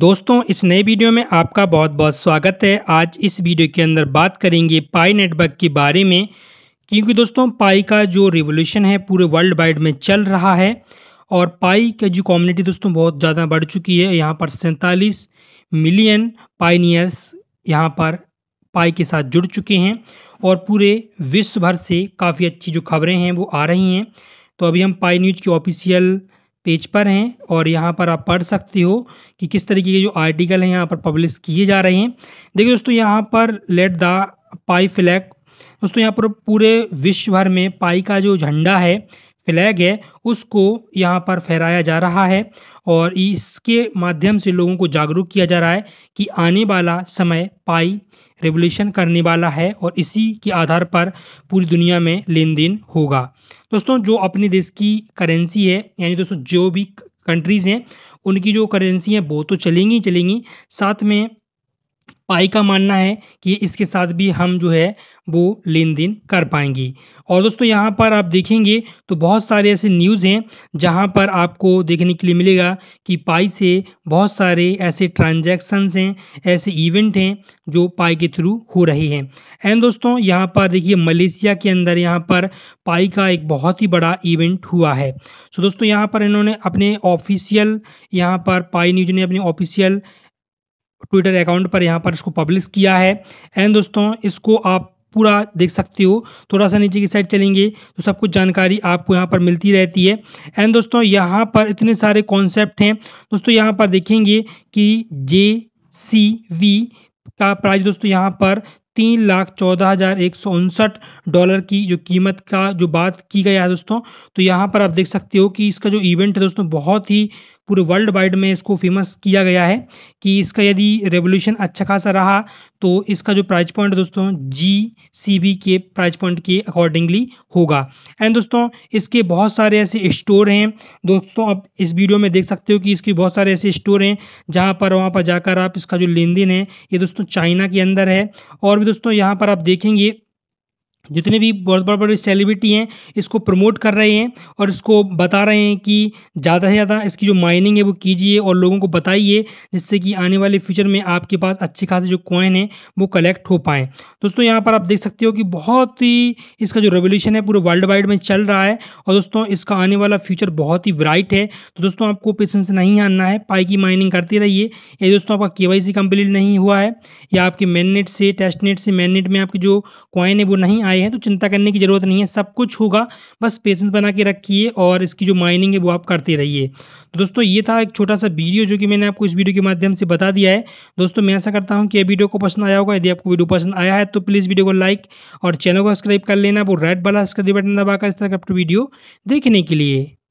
दोस्तों इस नए वीडियो में आपका बहुत बहुत स्वागत है। आज इस वीडियो के अंदर बात करेंगे पाई नेटवर्क के बारे में, क्योंकि दोस्तों पाई का जो रिवोल्यूशन है पूरे वर्ल्ड वाइड में चल रहा है और पाई की जो कम्युनिटी दोस्तों बहुत ज़्यादा बढ़ चुकी है। यहाँ पर 47 मिलियन पाइनियर्स यहाँ पर पाई के साथ जुड़ चुके हैं और पूरे विश्व भर से काफ़ी अच्छी जो खबरें हैं वो आ रही हैं। तो अभी हम पाई न्यूज़ के ऑफिशियल पेज पर हैं और यहाँ पर आप पढ़ सकते हो कि किस तरीके के जो आर्टिकल हैं यहाँ पर पब्लिश किए जा रहे हैं। देखिए दोस्तों यहाँ पर लेट द पाई फ्लैग, दोस्तों यहाँ पर पूरे विश्व भर में पाई का जो झंडा है, फ्लैग है, उसको यहाँ पर फहराया जा रहा है और इसके माध्यम से लोगों को जागरूक किया जा रहा है कि आने वाला समय पाई रेवोल्यूशन करने वाला है और इसी के आधार पर पूरी दुनिया में लेन देन होगा। दोस्तों जो अपने देश की करेंसी है, यानी दोस्तों जो भी कंट्रीज़ हैं उनकी जो करेंसी है वो तो चलेंगी चलेंगी, साथ में पाई का मानना है कि इसके साथ भी हम जो है वो लेन देन कर पाएंगे। और दोस्तों यहाँ पर आप देखेंगे तो बहुत सारे ऐसे न्यूज़ हैं जहाँ पर आपको देखने के लिए मिलेगा कि पाई से बहुत सारे ऐसे ट्रांजैक्शंस हैं, ऐसे इवेंट हैं जो पाई के थ्रू हो रहे हैं। एंड दोस्तों यहाँ पर देखिए मलेशिया के अंदर यहाँ पर पाई का एक बहुत ही बड़ा इवेंट हुआ है। सो दोस्तों यहाँ पर इन्होंने अपने ऑफिशियल, यहाँ पर पाई न्यूज़ ने अपने ऑफिशियल ट्विटर अकाउंट पर यहाँ पर इसको पब्लिश किया है। एंड दोस्तों इसको आप पूरा देख सकते हो, थोड़ा सा नीचे की साइड चलेंगे तो सब कुछ जानकारी आपको यहाँ पर मिलती रहती है। एंड दोस्तों यहाँ पर इतने सारे कॉन्सेप्ट हैं। दोस्तों यहाँ पर देखेंगे कि JCV का प्राइस दोस्तों यहाँ पर $3,14,159 की जो कीमत का जो बात की गई है दोस्तों, तो यहाँ पर आप देख सकते हो कि इसका जो इवेंट है दोस्तों बहुत ही पूरे वर्ल्ड वाइड में इसको फेमस किया गया है कि इसका यदि रेवोल्यूशन अच्छा खासा रहा तो इसका जो प्राइस पॉइंट दोस्तों GCB के प्राइस पॉइंट के अकॉर्डिंगली होगा। एंड दोस्तों इसके बहुत सारे ऐसे स्टोर हैं। दोस्तों आप इस वीडियो में देख सकते हो कि इसके बहुत सारे ऐसे स्टोर हैं जहां पर वहां पर जाकर आप इसका जो लेन देन है ये दोस्तों चाइना के अंदर है। और भी दोस्तों यहाँ पर आप देखेंगे जितने भी बहुत बड़े बड़े सेलिब्रिटी हैं इसको प्रमोट कर रहे हैं और इसको बता रहे हैं कि ज़्यादा से ज़्यादा इसकी जो माइनिंग है वो कीजिए और लोगों को बताइए, जिससे कि आने वाले फ्यूचर में आपके पास अच्छे खासे जो कॉइन है वो कलेक्ट हो पाएँ। दोस्तों यहाँ पर आप देख सकते हो कि बहुत ही इसका जो रेवोल्यूशन है पूरे वर्ल्ड वाइड में चल रहा है और दोस्तों इसका आने वाला फ्यूचर बहुत ही ब्राइट है। तो दोस्तों आपको पेशेंस नहीं हारना है, पाई की माइनिंग करते रहिए। या दोस्तों आपका KYC कंप्लीट नहीं हुआ है या आपके मेननेट से टेस्टनेट से मेननेट में आपकी जो कॉइन है वो नहीं हैं, तो चिंता करने की जरूरत नहीं है, सब कुछ होगा, बस पेशेंस बना के रखिए और इसकी जो माइनिंग है वो आप करते रहिए। तो दोस्तों ये था एक छोटा सा वीडियो जो कि मैंने आपको इस वीडियो के माध्यम से बता दिया है। दोस्तों मैं ऐसा करता हूं कि ये वीडियो को पसंद आया होगा। यदि आपको वीडियो पसंद आया है तो प्लीज़ वीडियो को लाइक और चैनल को सब्सक्राइब कर लेना, वो रेड वाला सब्सक्राइब बटन दबाकर इस तरह का वीडियो देखने के लिए।